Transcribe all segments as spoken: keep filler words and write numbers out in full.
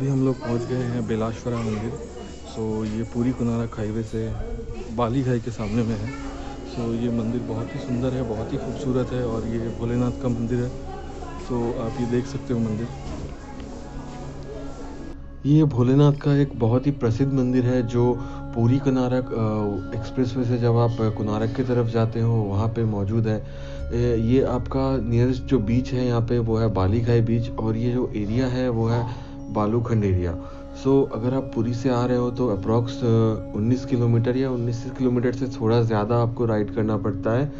अभी हम लोग पहुंच गए हैं बेलेश्वरा मंदिर। सो ये पूरी कनारक हाईवे से बालीघाई के सामने में है। सो ये मंदिर बहुत ही सुंदर है, बहुत ही खूबसूरत है और ये भोलेनाथ का मंदिर है। सो आप ये देख सकते हो मंदिर। ये भोलेनाथ का एक बहुत ही प्रसिद्ध मंदिर है जो पूरी कनारक एक्सप्रेसवे से जब आप कनारक की तरफ जाते हो वहाँ पे मौजूद है। ये आपका नियरेस्ट जो बीच है यहाँ पे वो है बालीघाई बीच, और ये जो एरिया है वो है बालूखंड एरिया। सो अगर आप पुरी से आ रहे हो तो अप्रॉक्स उन्नीस किलोमीटर या उन्नीस किलोमीटर से थोड़ा ज़्यादा आपको राइड करना पड़ता है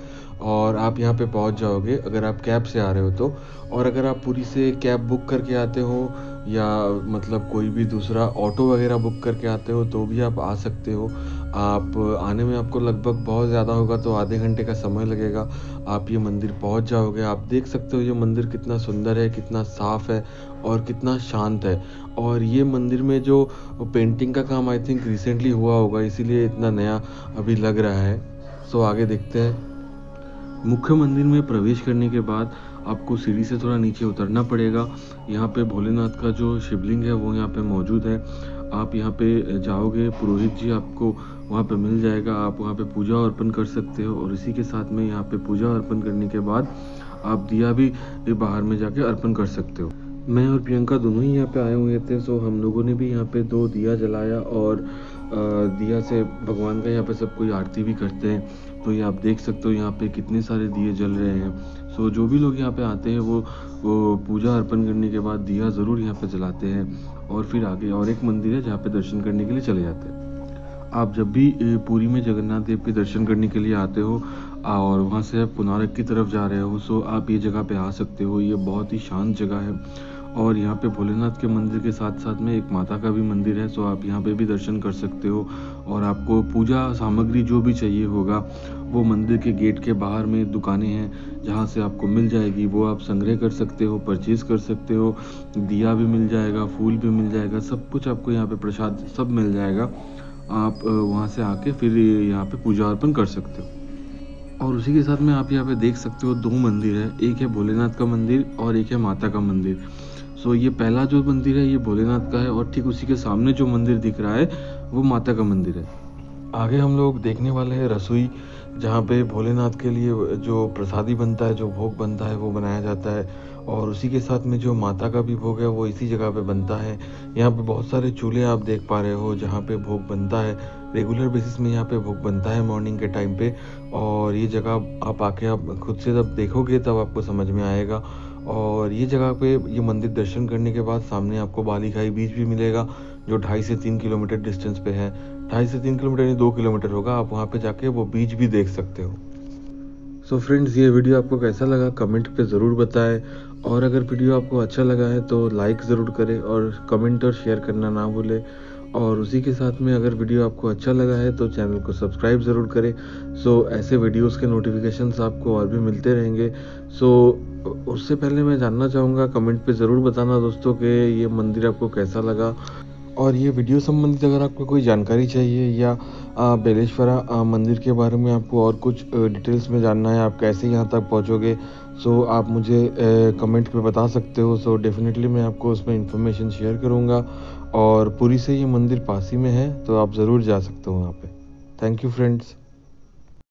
और आप यहाँ पे पहुँच जाओगे अगर आप कैब से आ रहे हो तो। और अगर आप पुरी से कैब बुक करके आते हो या मतलब कोई भी दूसरा ऑटो वगैरह बुक करके आते हो तो भी आप आ सकते हो। आप आने में आपको लगभग बहुत ज़्यादा होगा तो आधे घंटे का समय लगेगा, आप ये मंदिर पहुंच जाओगे। आप देख सकते हो ये मंदिर कितना सुंदर है, कितना साफ़ है और कितना शांत है। और ये मंदिर में जो पेंटिंग का काम आई थिंक रिसेंटली हुआ होगा, इसीलिए इतना नया अभी लग रहा है। सो आगे देखते हैं। मुख्य मंदिर में प्रवेश करने के बाद आपको सीढ़ी से थोड़ा नीचे उतरना पड़ेगा। यहाँ पे भोलेनाथ का जो शिवलिंग है वो यहाँ पे मौजूद है। आप यहाँ पे जाओगे, पुरोहित जी आपको वहाँ पे मिल जाएगा, आप वहाँ पे पूजा अर्पण कर सकते हो। और इसी के साथ में यहाँ पे पूजा अर्पण करने के बाद आप दिया भी बाहर में जाके अर्पण कर सकते हो। मैं और प्रियंका दोनों ही यहाँ पे आए हुए थे, सो हम लोगों ने भी यहाँ पे दो दिया जलाया और दिया से भगवान का यहाँ पे सब कोई आरती भी करते हैं। तो ये आप देख सकते हो यहाँ पे कितने सारे दिए जल रहे हैं। सो जो भी लोग यहाँ पे आते हैं वो वो पूजा अर्पण करने के बाद दिया ज़रूर यहाँ पे जलाते हैं और फिर आगे और एक मंदिर है जहाँ पे दर्शन करने के लिए चले जाते हैं। आप जब भी पुरी में जगन्नाथ देव के दर्शन करने के लिए आते हो और वहाँ से आप पुनारक की तरफ जा रहे हो सो आप ये जगह पे आ सकते हो। ये बहुत ही शांत जगह है और यहाँ पे भोलेनाथ के मंदिर के साथ साथ में एक माता का भी मंदिर है, सो आप यहाँ पे भी दर्शन कर सकते हो। और आपको पूजा सामग्री जो भी चाहिए होगा वो मंदिर के गेट के बाहर में दुकानें हैं जहाँ से आपको मिल जाएगी, वो आप संग्रह कर सकते हो, परचेज़ कर सकते हो। दिया भी मिल जाएगा, फूल भी मिल जाएगा, सब कुछ आपको यहाँ पे प्रसाद सब मिल जाएगा। आप वहाँ से आके फिर यहाँ पे पूजा अर्पण कर सकते हो। और उसी के साथ में आप यहाँ पे देख सकते हो दो मंदिर है, एक है भोलेनाथ का मंदिर और एक है माता का मंदिर। सो ये पहला जो मंदिर है ये भोलेनाथ का है और ठीक उसी के सामने जो मंदिर दिख रहा है वो माता का मंदिर है। आगे हम लोग देखने वाले हैं रसोई, जहाँ पे भोलेनाथ के लिए जो प्रसादी बनता है, जो भोग बनता है वो बनाया जाता है। और उसी के साथ में जो माता का भी भोग है वो इसी जगह पे बनता है। यहाँ पे बहुत सारे चूल्हे आप देख पा रहे हो जहाँ पे भोग बनता है। रेगुलर बेसिस में यहाँ पे भोग बनता है मॉर्निंग के टाइम पे। और ये जगह आप आके आप खुद से जब देखोगे तब आपको समझ में आएगा। और ये जगह पे ये मंदिर दर्शन करने के बाद सामने आपको बालीघाई बीच भी मिलेगा जो ढाई से तीन किलोमीटर डिस्टेंस पे है। ढाई से तीन किलोमीटर यानी दो किलोमीटर होगा। आप वहाँ पे जाके वो बीच भी देख सकते हो। सो फ्रेंड्स, ये वीडियो आपको कैसा लगा कमेंट पे ज़रूर बताएं। और अगर वीडियो आपको अच्छा लगा है तो लाइक ज़रूर करें और कमेंट और शेयर करना ना भूलें। और उसी के साथ में अगर वीडियो आपको अच्छा लगा है तो चैनल को सब्सक्राइब ज़रूर करें। सो ऐसे वीडियोस के नोटिफिकेशंस आपको और भी मिलते रहेंगे। सो उससे पहले मैं जानना चाहूँगा, कमेंट पे ज़रूर बताना दोस्तों कि ये मंदिर आपको कैसा लगा। और ये वीडियो संबंधित अगर आपको कोई जानकारी चाहिए या बेलेश्वरा मंदिर के बारे में आपको और कुछ डिटेल्स में जानना है, आप कैसे यहाँ तक पहुँचोगे, सो आप मुझे कमेंट पे बता सकते हो। सो डेफिनेटली मैं आपको उसमें इंफॉर्मेशन शेयर करूँगा। और पुरी से ये मंदिर पास ही में है तो आप ज़रूर जा सकते हो वहाँ पे। Thank you friends.